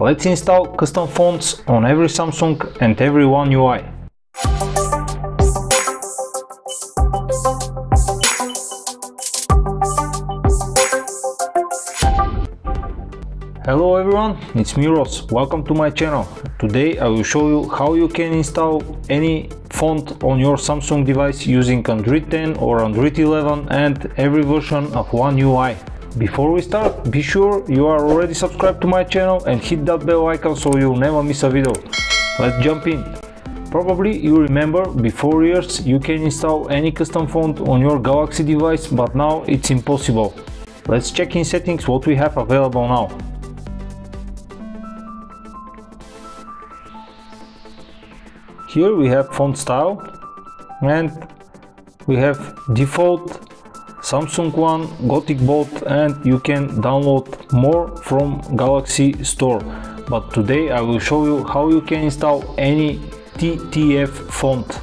Let's install custom fonts on every Samsung and every One UI. Hello everyone, it's me Ross, welcome to my channel. Today I will show you how you can install any font on your Samsung device using Android 10 or Android 11 and every version of One UI. Before we start, be sure you are already subscribed to my channel and hit that bell icon so you'll never miss a video. Let's jump in. Probably you remember before years you can install any custom font on your Galaxy device, but now it's impossible. Let's check in settings what we have available now. Here we have font style and we have default Samsung One, Gothic Bold, and you can download more from Galaxy Store. But today I will show you how you can install any TTF font.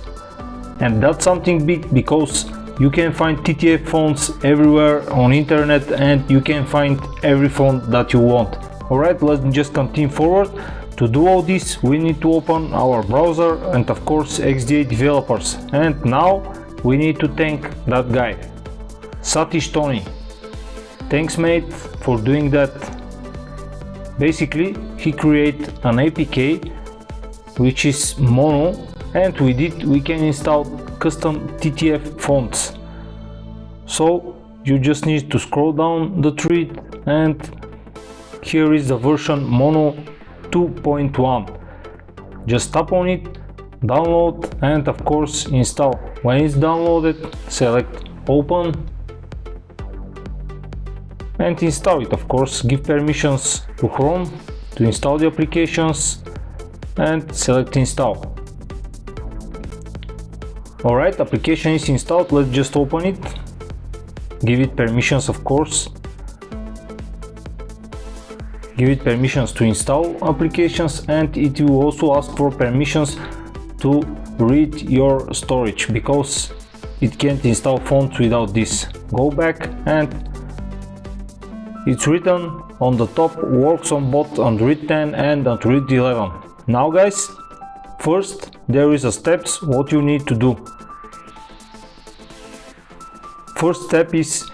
And that's something big because you can find TTF fonts everywhere on internet and you can find every font that you want. Alright, let's just continue forward. To do all this we need to open our browser and of course XDA Developers. And now we need to thank that guy, Satish Tony. Thanks mate for doing that. Basically he created an APK which is Mono, and with it we can install custom TTF fonts. So you just need to scroll down the thread and here is the version Mono 2.1. Just tap on it, download and of course install. When it's downloaded, select open and install it. Of course give permissions to Chrome to install the applications and select install. Alright, application is installed. Let's just open it, give it permissions, of course give it permissions to install applications, and it will also ask for permissions to read your storage because it can't install fonts without this. Go back and it's written on the top, works on both Android 10 and Android 11. Now guys, first there is a steps what you need to do. First step is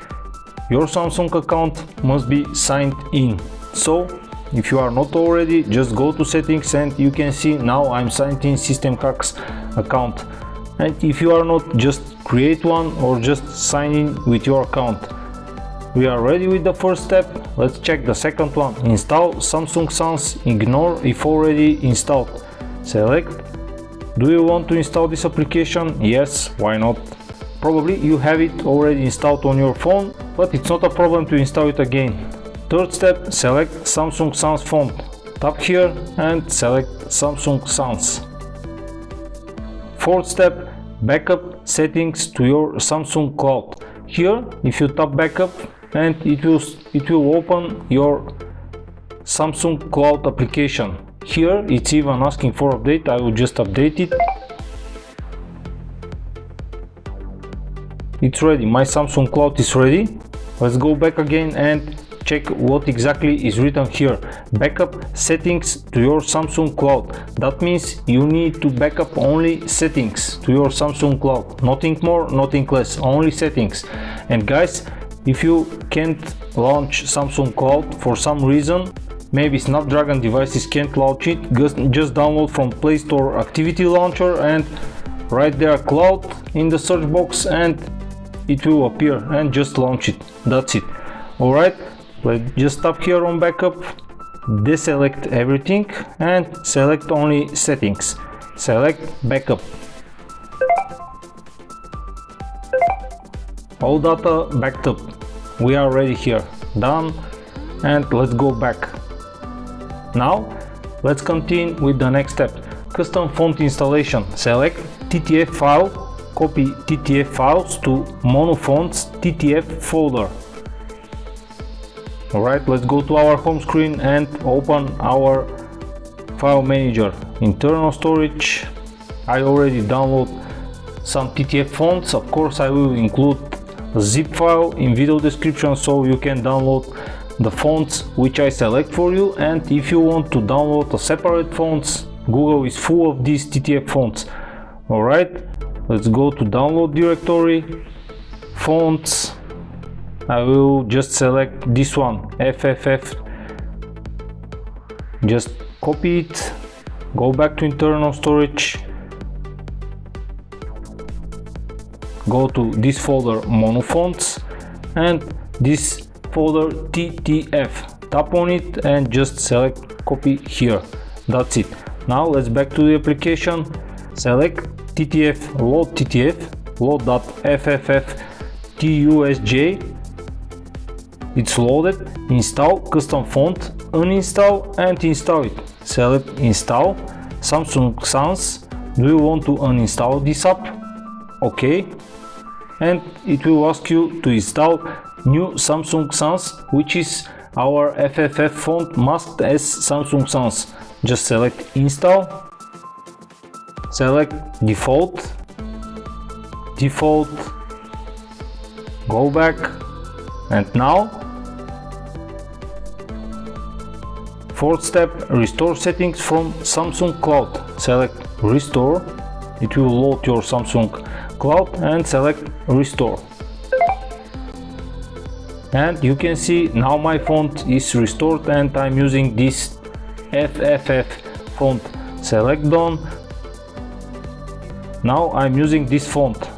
your Samsung account must be signed in. So if you are not already, just go to settings and you can see now I'm signed in System Hacks account. And if you are not, just create one or just sign in with your account. We are ready with the first step. Let's check the second one. Install Samsung Sans. Ignore if already installed. Select. Do you want to install this application? Yes, why not? Probably you have it already installed on your phone, but it's not a problem to install it again. Third step, select Samsung Sans font. Tap here and select Samsung Sans. Fourth step, backup settings to your Samsung Cloud. Here if you tap backup and it will open your Samsung Cloud application. Here it's even asking for update. I will just update it. It's ready. My Samsung Cloud is ready. Let's go back again and check what exactly is written here. Backup settings to your Samsung Cloud. That means you need to backup only settings to your Samsung Cloud. Nothing more, nothing less, only settings. And guys, if you can't launch Samsung Cloud for some reason, maybe Snapdragon devices can't launch it, just download from Play Store Activity Launcher and write there Cloud in the search box and it will appear, and just launch it. That's it. Alright, let's just tap here on backup, deselect everything and select only settings. Select backup. All data backed up. We are ready here. Done. And let's go back. Now let's continue with the next step. Custom font installation. Select TTF file. Copy TTF files to Mono Fonts TTF folder. Alright, let's go to our home screen and open our file manager. Internal storage. I already download some TTF fonts. Of course I will include a zip file in video description so you can download the fonts which I select for you, and if you want to download a separate fonts, Google is full of these TTF fonts. Alright, let's go to download directory, fonts, I will just select this one, FFF, just copy it, go back to internal storage, go to this folder Mono fonts and this folder TTF, tap on it and just select copy here, that's it. Now let's back to the application, select TTF, load.fff TUSJ, it's loaded, install custom font, uninstall and install it. Select install, Samsung Sans, do you want to uninstall this app? OK. And it will ask you to install new Samsung Sans, which is our FFF font masked as Samsung Sans. Just select install, select default, go back, and now fourth step, restore settings from Samsung Cloud. Select restore, it will load your Samsung Cloud and select restore. And you can see now my font is restored and I'm using this FFF font. Select done. Now I'm using this font.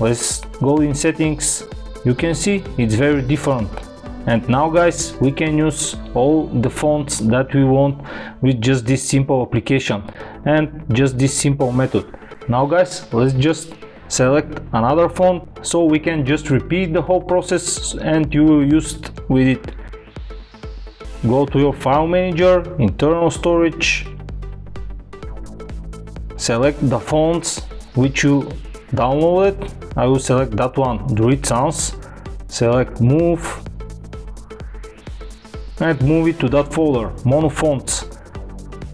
Let's go in settings. You can see it's very different. And now guys, we can use all the fonts that we want with just this simple application and just this simple method. Now guys, let's just select another font so we can just repeat the whole process and you will use with it. Go to your file manager, internal storage, select the fonts which you downloaded. I will select that one, Droid Sans, select move, and move it to that folder, Mono fonts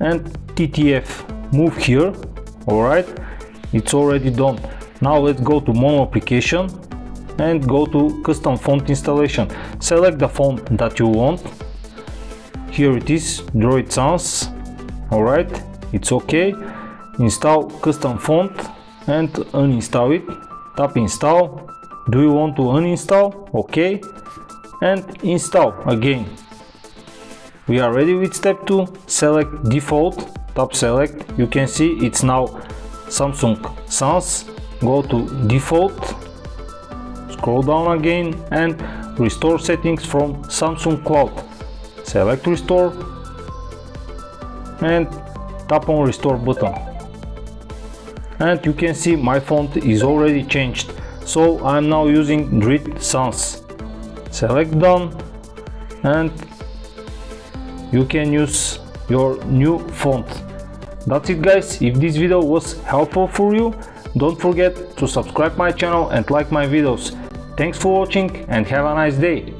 and TTF, move here. Alright, it's already done. Now let's go to Mono application and go to custom font installation. Select the font that you want. Here it is, Droid Sans. Alright, it's okay. Install custom font and uninstall it. Tap install. Do you want to uninstall? Okay. And install again. We are ready with step 2, select default, tap select, you can see it's now Samsung Sans, go to default, scroll down again and restore settings from Samsung Cloud, select restore and tap on restore button. And you can see my font is already changed, so I'm now using Droid Sans, select done and you can use your new font. That's it guys, if this video was helpful for you, don't forget to subscribe my channel and like my videos. Thanks for watching and have a nice day.